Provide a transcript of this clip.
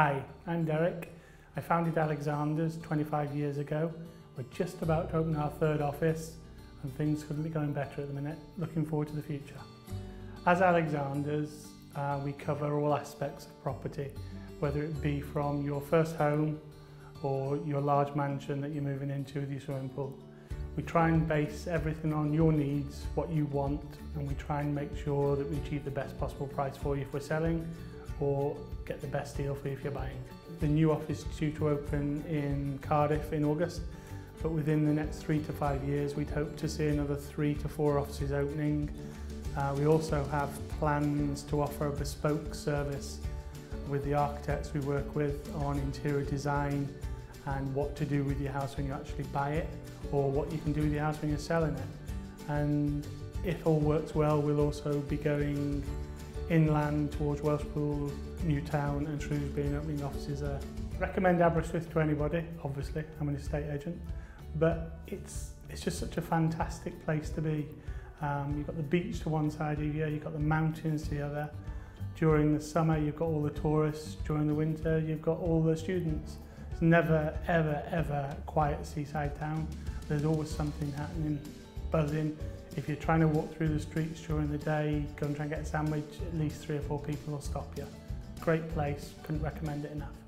Hi, I'm Derek. I founded Alexanders 25 years ago. We're just about to open our third office and things couldn't be going better at the minute. Looking forward to the future. As Alexanders, we cover all aspects of property, whether it be from your first home or your large mansion that you're moving into with your swimming pool. We try and base everything on your needs, what you want, and we try and make sure that we achieve the best possible price for you if we're selling, or get the best deal for you if you're buying. The new office is due to open in Cardiff in August, but within the next 3 to 5 years we'd hope to see another 3 to 4 offices opening. We also have plans to offer a bespoke service with the architects we work with on interior design and what to do with your house when you actually buy it, or what you can do with your house when you're selling it. And if all works well, we'll also be going inland towards Welshpool, Newtown and Shrewsbury and opening offices there. I recommend Aberystwyth to anybody, obviously, I'm an estate agent, but it's just such a fantastic place to be. You've got the beach to one side of you, you've got the mountains to the other. During the summer you've got all the tourists, during the winter you've got all the students. It's never, ever, ever quiet seaside town. There's always something happening, buzzing. If you're trying to walk through the streets during the day, go and try and get a sandwich, at least 3 or 4 people will stop you. Great place, couldn't recommend it enough.